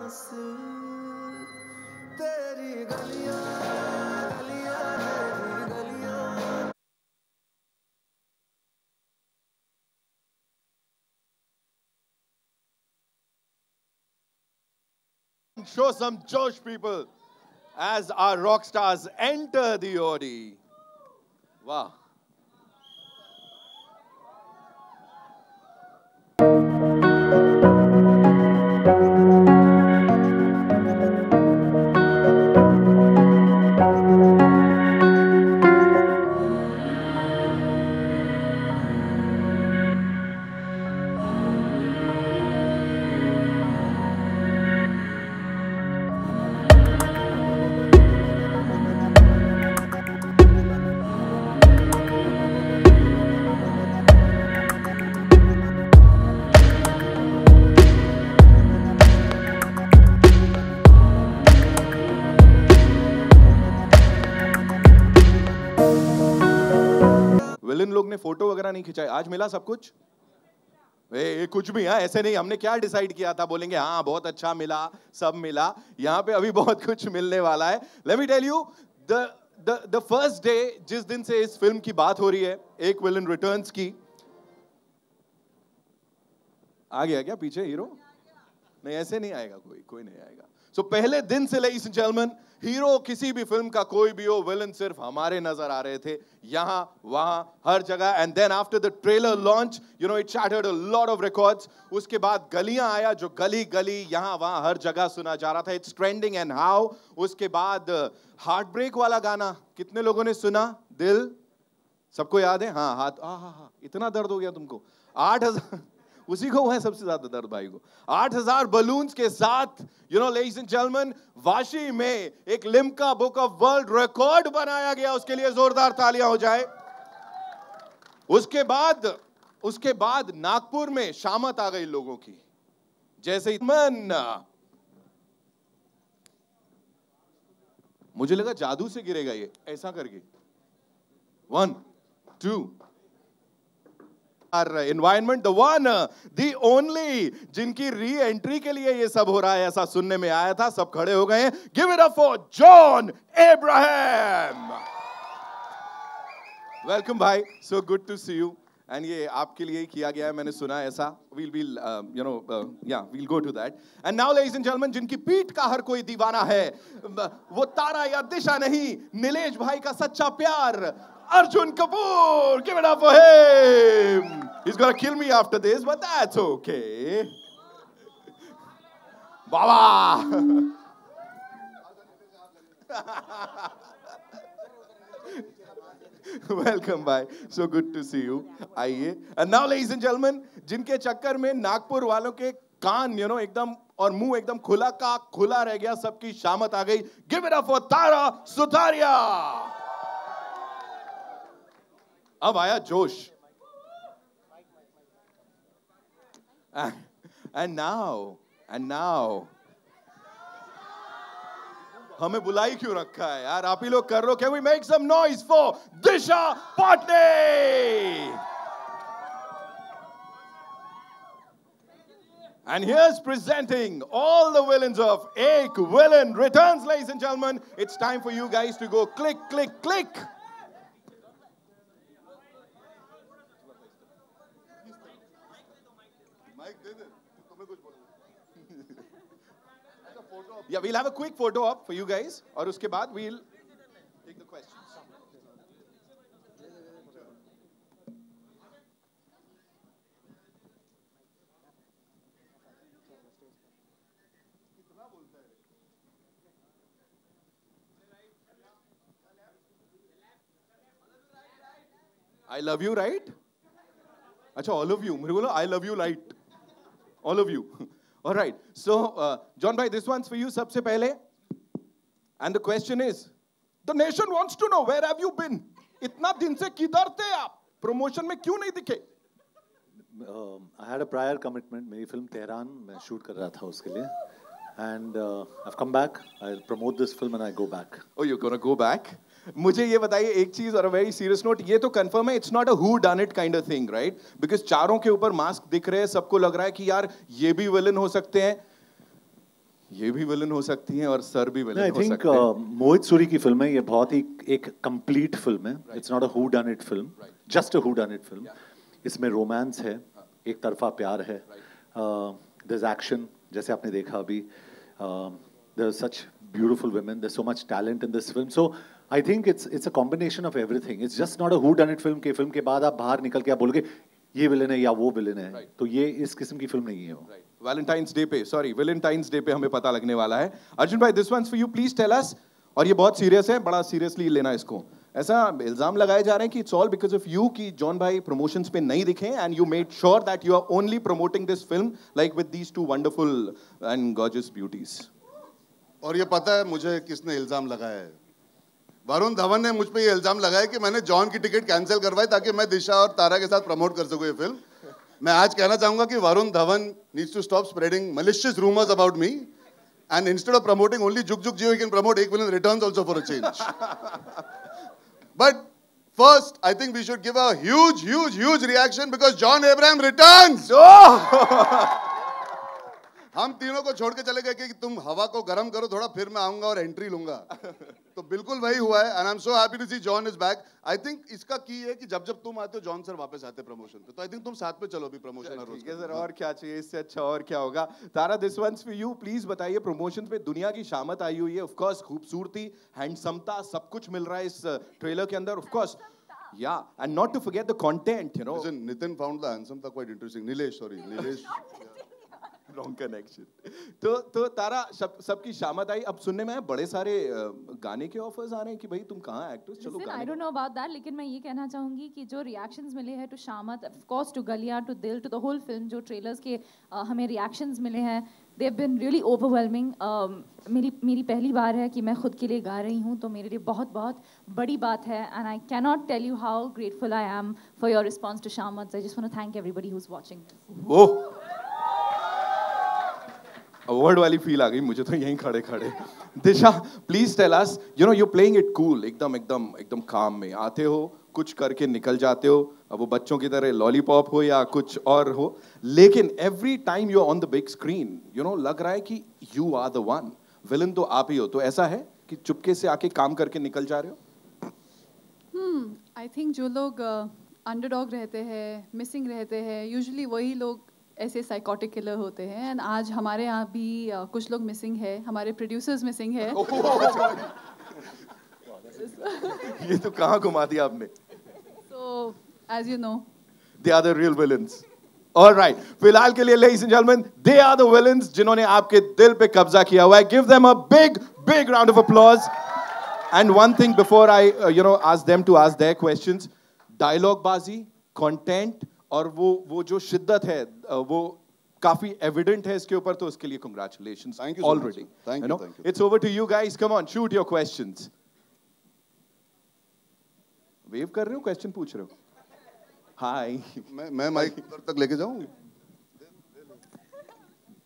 तेरी गलियां गलियां तेरी गलियां। Show some josh people as our rock stars enter the OD. Wow. लोग ने फोटो वगैरह नहीं खिंचाई, आज मिला सब कुछ? कुछ भी हाँ, ऐसे नहीं हमने क्या डिसाइड किया था बोलेंगे हाँ बहुत अच्छा मिला, सब मिला। यहाँ पे अभी बहुत कुछ मिलने वाला है। Let me tell you, the first day, जिस दिन से इस फिल्म की बात हो रही है, एक विलन रिटर्न्स की, आ गया क्या पीछे हीरो? नहीं, ऐसे नहीं आएगा, कोई नहीं आएगा। So, पहले दिन से लेडीज एंड जेंटलमैन, हीरो किसी भी फिल्म का कोई भी हो, विलन सिर्फ हमारे नजर आ रहे थे यहां वहां हर जगह। And then after the trailer launch, you know, it shattered a lot of records. उसके बाद गलियां आया, जो गली गली यहां वहां हर जगह सुना जा रहा था, इट्स ट्रेंडिंग एंड हाउ। उसके बाद हार्ट ब्रेक वाला गाना कितने लोगों ने सुना? दिल सबको याद है हाँ, हाथ हाँ, इतना दर्द हो गया तुमको। 8000 उसी को हुआ है सबसे ज्यादा दर्द, भाई को। 8000 बलून्स के साथ, you know ladies and gentleman, Vashi में एक Limca book of world record बनाया गया। उसके लिए जोरदार तालियां हो जाए। उसके बाद नागपुर में शामत आ गई लोगों की। जैसे ही मन, मुझे लगा जादू से गिरेगा ये, ऐसा करके 1 2 environment, the one the only, जिनकी री एंट्री के लिए ये सब हो रहा है, ऐसा सुनने में आया था। सब खड़े हो गए हैं। Give it up for John Abraham. Welcome भाई, so good to see you. And ये आपके लिए ही किया गया है, मैंने सुना ऐसा। we'll you know yeah, we'll go to that. And now ladies and gentlemen, जिनकी पीठ का हर कोई दीवाना है, वो तारा या दिशा नहीं, नीलेश भाई का सच्चा प्यार, Arjun Kapoor. Give it up for him. He's gonna kill me after this, but that's okay. Baba. Welcome, bhai. So good to see you. आइए. And now, ladies and gentlemen, जिनके चक्कर में नागपुर वालों के कान, you know, एकदम और मुंह एकदम खुला का खुला रह गया, सबकी शामत आ गई। Give it up for Tara Sutaria. अब आया जोश। And now हमें बुलाई क्यों रखा है यार, आप ही लोग कर लो। Can we make some noise for Disha Patani? And here's presenting all the villains of Ek Villain Returns, ladies and gentlemen. It's time for you guys to go click, click, click. Yeah, we'll have a quick photo op for you guys, aur uske baad we'll take the questions. I love you, right? Acha, all of you. Mere ko I love you, right? All of you. All right, so John bhai, this one's for you सबसे पहले, and the question is, the nation wants to know, where have you been? इतना दिन से किधर थे आप? Promotion में क्यों नहीं दिखे? I had a prior commitment. मेरी फिल्म तेहरान मैं shoot कर रहा था उसके लिए, and I've come back. I'll promote this film and I go back. Oh, you're gonna go back? मुझे ये बताइए एक चीज, और वेरी सीरियस नोट, ये तो कंफर्म है it's not a who done it kind of thing, right? Because चारों के ऊपर मास्क दिख रहे हैं, सबको लग रहा है कि यार ये भी विलन हो सकते हैं, ये भी विलन हो सकती हैं और सर भी विलन हो सकते हैं। मोहित सूरी की फिल्म है ये, बहुत ही एक कंप्लीट फिल्म है। It's not a who done it film, just a who done it film. इसमें रोमांस है, एक तरफा प्यार है, there's action जैसे आपने देखा अभी, there's such beautiful women, there's so much talent in this film, so I think it's a combination of everything. It's just not a who done it film के बाद आप बाहर निकल के आप बोलोगे ये विलन है या वो विलन है, तो ये इस किस्म की फिल्म नहीं है वो। वैलेंटाइंस डे पे, सॉरी वैलेंटाइंस डे पे हमें पता लगने वाला है। अर्जुन भाई, this one's for you, please tell us. और ये बहुत सीरियस है, बड़ा सीरियसली लेना इसको। ऐसा इल्जाम लगाए जा रहे हैं कि it's all because of you, कि जॉन भाई प्रमोशंस पे नहीं दिखे, and you made sure that you are only promoting this film like with these two wonderful and gorgeous beauties. और ये पता है मुझे किसने इल्जाम लगाया है? वरुण धवन ने मुझ पर यह इल्जाम लगाया कि मैंने जॉन की टिकट कैंसिल करवाई ताकि मैं दिशा और तारा के साथ प्रमोट कर सकूं ये फिल्म। मैं आज कहना चाहूंगा कि Varun Dhawan needs to stop spreading malicious rumours about me and instead of promoting only Jug Jug Jiyo, he can promote Ek villain returns also for a change. But first I think we should give a huge huge huge reaction because John Abraham returns. हम तीनों को छोड़ के चले गए कि तुम हवा को गर्म करो थोड़ा, फिर मैं आऊंगा और एंट्री लूंगा। तो बिल्कुल वही हुआ है, and I am so happy to see John is back. I think इसका की है कि जब जब तुम आते हो जॉन सर वापस आते प्रमोशन पे, तो आई थिंक तुम साथ पे चलो भी प्रमोशन रोज। ठीक है सर, और क्या चाहिए इससे अच्छा और क्या होगा। Tara, this one's for you, please बताइए। प्रमोशन पे दुनिया की शामत आई हुई है, ऑफ कोर्स खूबसूरती, हैंडसमता, सब कुछ मिल रहा है इस ट्रेलर के अंदर, of course. Yeah, and not to forget the content, you know. Listen, Nitin found the handsomeता quite interesting. Nilesh, sorry, Nilesh. Wrong connection. तो तारा, सबकी शामत आई। अब सुनने में आया बड़े सारे गाने के ऑफर्स आ रहे हैं कि भाई तुम कहाँ एक्ट्रेस, चलो गाने। I don't know about that, लेकिन मैं ये कहना चाहूँगी कि जो रिएक्शंस मिले हैं टू शामत, of course to गलियां, to दिल, to the whole film, जो ट्रेलर्स के हमें रिएक्शंस मिले हैं, they've been really overwhelming. मेरी पहली बार है कि मैं खुद के लिए गा रही हूँ, तो मेरे लिए बहुत बहुत बड़ी बात है, and I cannot tell you how grateful I am for your response to शामत. I just want to thank everybody who's watching this. Oh. Award वाली फील आ गई मुझे तो यहीं खड़े खड़े। Disha, please tell us, you know you playing it cool, एकदम एकदम एकदम काम में आते हो, कुछ करके निकल जाते हो, अब वो बच्चों की तरह लॉलीपॉप हो या कुछ और हो, लेकिन every time you are on the big screen, you know लग रहा है कि you are the one, villain तो आप ही हो। तो ऐसा है कि चुपके से आके काम करके निकल जा रहे हो? आई थिंक जो लोग अंडरडॉग रहते हैं, मिसिंग रहते हैं, यूजुअली वही लोग ऐसे साइकोटिक किलर होते हैं, एंड आज हमारे यहाँ भी कुछ लोग मिसिंग है, हमारे प्रोड्यूसर्स मिसिंग है। ये तो कहाँ घुमा दिया आपने। So as you know, they are the real villains. All right, फिलहाल के लिए ladies and gentlemen, they are the villains जिन्होंने आपके दिल पे कब्जा किया हुआ है। Give them a big, big round of applause. And one thing before I, ask them to ask their questions, dialogue बाजी, content और वो जो शिद्दत है वो काफी एविडेंट है इसके ऊपर, तो उसके लिए congratulations already. Thank you. It's over to you guys. Come on, shoot your questions. Wave कर रहे हो, क्वेश्चन पूछ रहे हो? हाय, मैं माइक उधर तक लेके जाऊं?